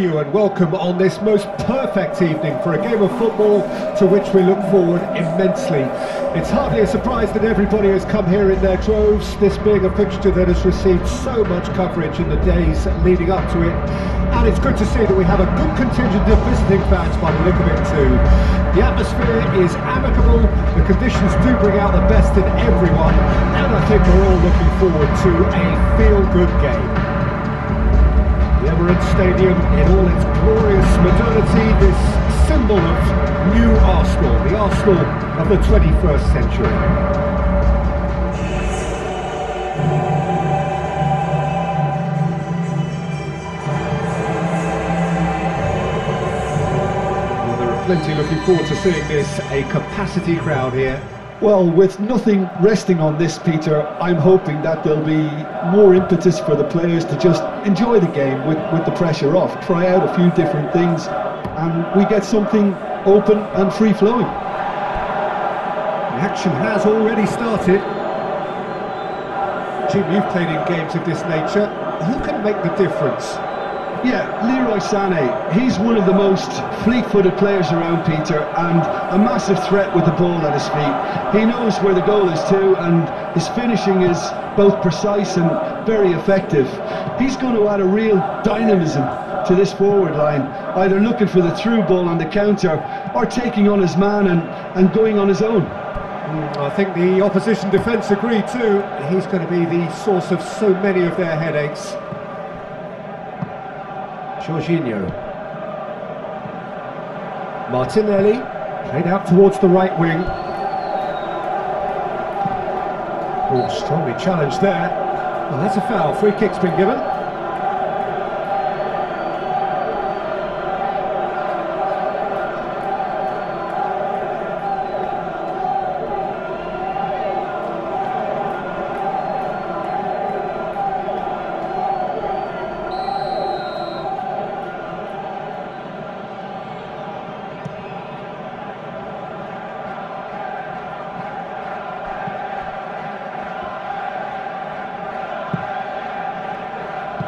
you and welcome on this most perfect evening for a game of football to which we look forward immensely. It's hardly a surprise that everybody has come here in their droves, this being a fixture that has received so much coverage in the days leading up to it. And it's good to see that we have a good contingent of visiting fans by the look of it too. The atmosphere is amicable, the conditions do bring out the best in everyone, and I think we're all looking forward to a feel-good game. Stadium in all its glorious modernity, this symbol of new Arsenal, the Arsenal of the 21st century. Well, there are plenty looking forward to seeing this, a capacity crowd here. Well, with nothing resting on this, Peter, I'm hoping that there'll be more impetus for the players to just enjoy the game with the pressure off, try out a few different things, and we get something open and free-flowing. The action has already started. Jim, you've played in games of this nature. Who can make the difference? Yeah, Leroy Sané, he's one of the most fleet-footed players around, Peter, and a massive threat with the ball at his feet. He knows where the goal is too, and his finishing is both precise and very effective. He's going to add a real dynamism to this forward line, either looking for the through ball on the counter or taking on his man and going on his own. I think the opposition defence agree too. He's going to be the source of so many of their headaches. Jorginho, Martinelli, played out towards the right wing. Oh, strongly challenged there. Well, that's a foul, free kick's been given.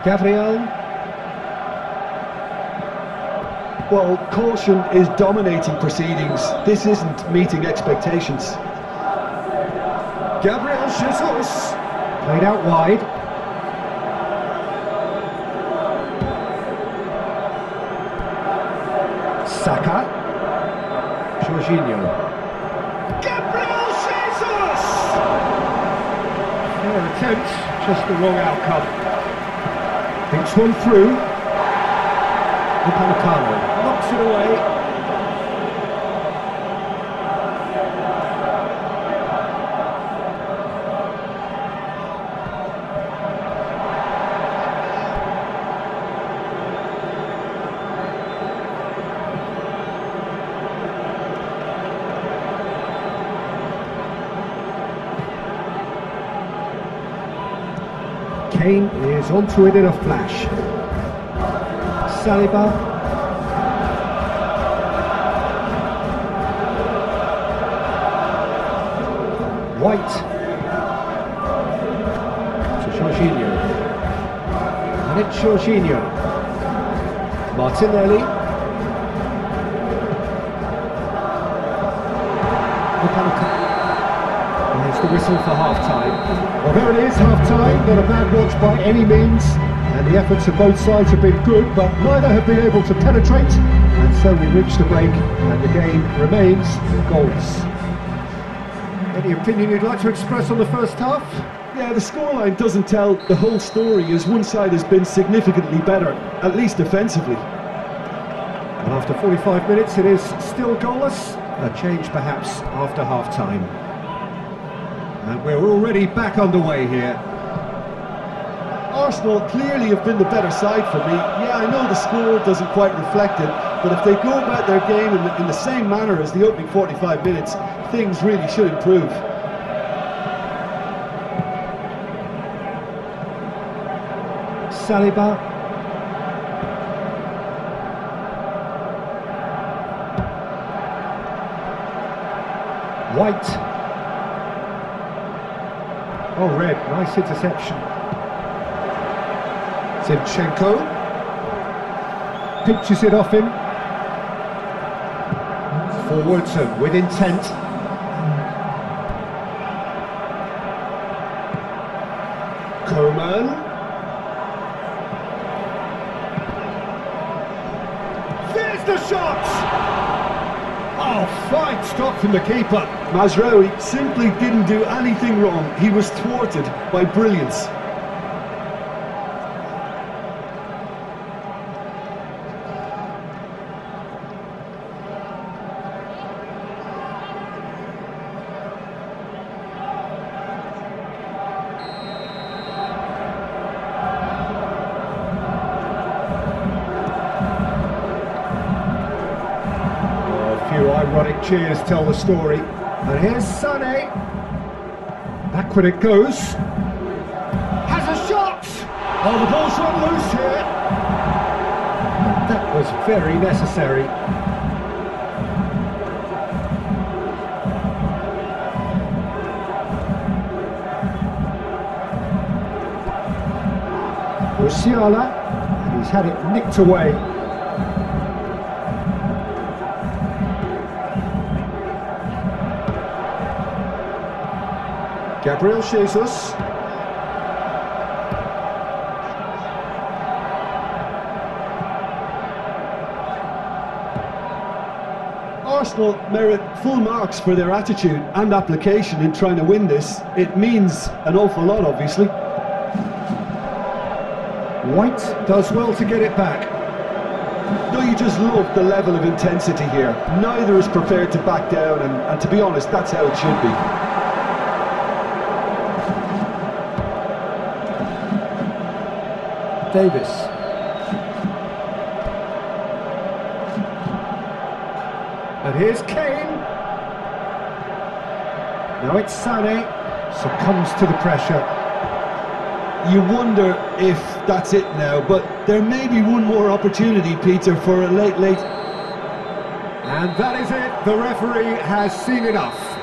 Gabriel. Well, caution is dominating proceedings. This isn't meeting expectations. Gabriel Jesus. Played out wide. Saka. Jorginho. Gabriel Jesus! Fair attempt, just the wrong outcome. Thinks one through. Upamecano knocks it away. Kane is onto it in a flash. Saliba. White. To Jorginho. And it's Jorginho. Martinelli. There's the whistle for half-time. Well, there it is, half-time, not a bad watch by any means, and the efforts of both sides have been good, but neither have been able to penetrate, and so we reach the break, and the game remains goalless. Any opinion you'd like to express on the first half? Yeah, the scoreline doesn't tell the whole story, as one side has been significantly better, at least offensively. And after 45 minutes, it is still goalless, a change perhaps after half-time. And we're already back underway here. Arsenal clearly have been the better side for me. Yeah, I know the score doesn't quite reflect it, but if they go about their game in the same manner as the opening 45 minutes, things really should improve. Saliba. White. Oh, red, nice interception. Zinchenko. pitches it off him. Forwards and with intent. Coman. There's the shot! Oh, fine stop from the keeper. Mazraui simply didn't do anything wrong. He was thwarted by brilliance. Ironic cheers tell the story, and here's Sané. Back when it goes, has a shot. Oh, the ball's run loose here, and that was very necessary. Rosiala, and he's had it nicked away. Gabriel Jesus. Arsenal merit full marks for their attitude and application in trying to win this. It means an awful lot, obviously. White does well to get it back. No, you just love the level of intensity here. Neither is prepared to back down, and to be honest, that's how it should be. Davis. And here's Kane. Now it's Sané. Succumbs to the pressure. You wonder if that's it now, but there may be one more opportunity, Peter, for a late. And that is it. The referee has seen enough.